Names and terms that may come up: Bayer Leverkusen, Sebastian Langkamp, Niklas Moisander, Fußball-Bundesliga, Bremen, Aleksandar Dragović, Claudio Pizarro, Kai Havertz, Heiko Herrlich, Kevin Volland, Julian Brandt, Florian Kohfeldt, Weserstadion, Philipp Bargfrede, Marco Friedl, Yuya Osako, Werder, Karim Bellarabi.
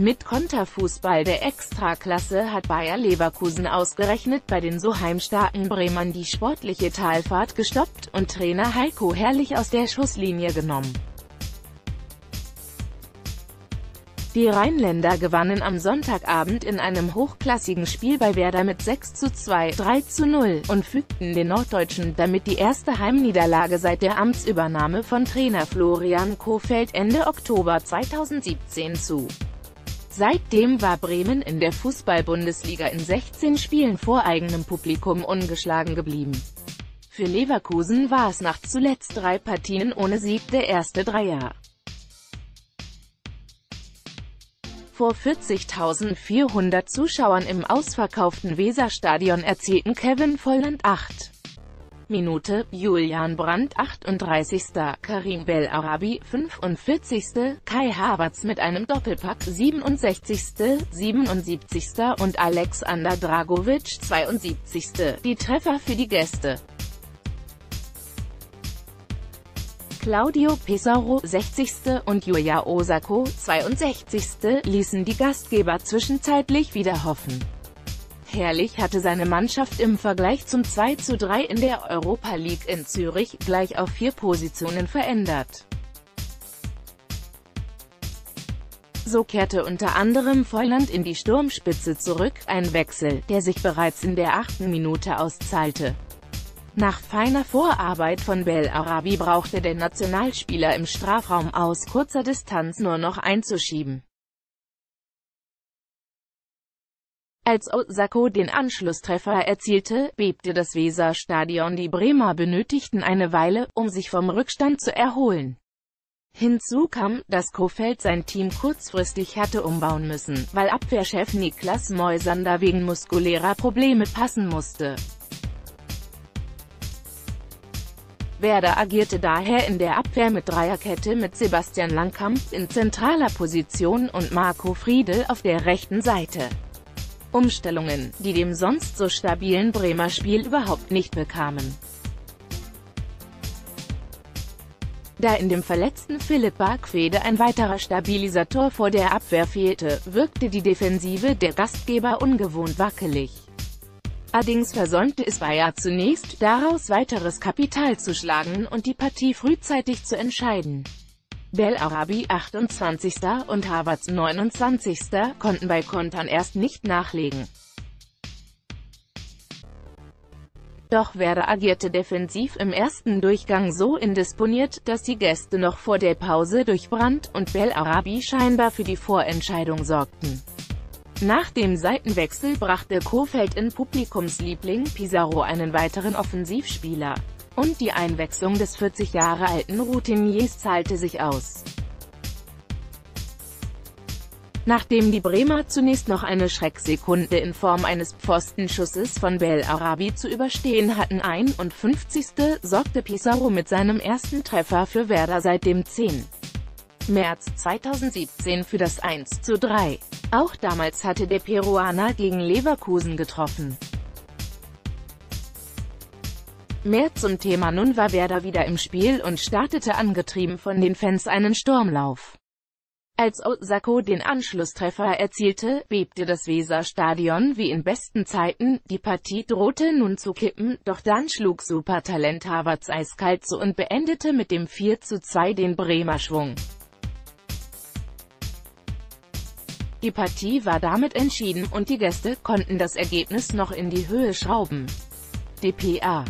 Mit Konterfußball der Extraklasse hat Bayer Leverkusen ausgerechnet bei den so heimstarken Bremern die sportliche Talfahrt gestoppt und Trainer Heiko Herrlich aus der Schusslinie genommen. Die Rheinländer gewannen am Sonntagabend in einem hochklassigen Spiel bei Werder mit 6:2, 3:0, und fügten den Norddeutschen damit die erste Heimniederlage seit der Amtsübernahme von Trainer Florian Kohfeldt Ende Oktober 2017 zu. Seitdem war Bremen in der Fußball-Bundesliga in 16 Spielen vor eigenem Publikum ungeschlagen geblieben. Für Leverkusen war es nach zuletzt 3 Partien ohne Sieg der erste Dreier. Vor 40.400 Zuschauern im ausverkauften Weserstadion erzielten Kevin Volland 8. Minute, Julian Brandt 38. Karim Bellarabi 45. Kai Havertz mit einem Doppelpack 67. 77. und Aleksandar Dragović 72. die Treffer für die Gäste. Claudio Pizarro 60. und Yuya Osako 62. ließen die Gastgeber zwischenzeitlich wieder hoffen. Herrlich hatte seine Mannschaft im Vergleich zum 2:3 in der Europa League in Zürich gleich auf 4 Positionen verändert. So kehrte unter anderem Volland in die Sturmspitze zurück, ein Wechsel, der sich bereits in der 8. Minute auszahlte. Nach feiner Vorarbeit von Bellarabi brauchte der Nationalspieler im Strafraum aus kurzer Distanz nur noch einzuschieben. Als Osako den Anschlusstreffer erzielte, bebte das Weserstadion. Die Bremer benötigten eine Weile, um sich vom Rückstand zu erholen. Hinzu kam, dass Kohfeldt sein Team kurzfristig hatte umbauen müssen, weil Abwehrchef Niklas Moisander wegen muskulärer Probleme passen musste. Werder agierte daher in der Abwehr mit Dreierkette mit Sebastian Langkamp in zentraler Position und Marco Friedl auf der rechten Seite. Umstellungen, die dem sonst so stabilen Bremer Spiel überhaupt nicht bekamen. Da in dem verletzten Philipp Bargfrede ein weiterer Stabilisator vor der Abwehr fehlte, wirkte die Defensive der Gastgeber ungewohnt wackelig. Allerdings versäumte es Bayer zunächst, daraus weiteres Kapital zu schlagen und die Partie frühzeitig zu entscheiden. Bellarabi 28. und Havertz 29. konnten bei Kontern erst nicht nachlegen. Doch Werder agierte defensiv im ersten Durchgang so indisponiert, dass die Gäste noch vor der Pause durch Brandt und Bellarabi scheinbar für die Vorentscheidung sorgten. Nach dem Seitenwechsel brachte Kohfeldt in Publikumsliebling Pizarro einen weiteren Offensivspieler. Und die Einwechslung des 40 Jahre alten Routiniers zahlte sich aus. Nachdem die Bremer zunächst noch eine Schrecksekunde in Form eines Pfostenschusses von Bellarabi zu überstehen hatten, 51. sorgte Pizarro mit seinem ersten Treffer für Werder seit dem 10. März 2017 für das 1:3. Auch damals hatte der Peruaner gegen Leverkusen getroffen. Mehr zum Thema: Nun war Werder wieder im Spiel und startete angetrieben von den Fans einen Sturmlauf. Als Osako den Anschlusstreffer erzielte, bebte das Weserstadion wie in besten Zeiten. Die Partie drohte nun zu kippen, doch dann schlug Supertalent Havertz eiskalt zu und beendete mit dem 4:2 den Bremer Schwung. Die Partie war damit entschieden und die Gäste konnten das Ergebnis noch in die Höhe schrauben. dpa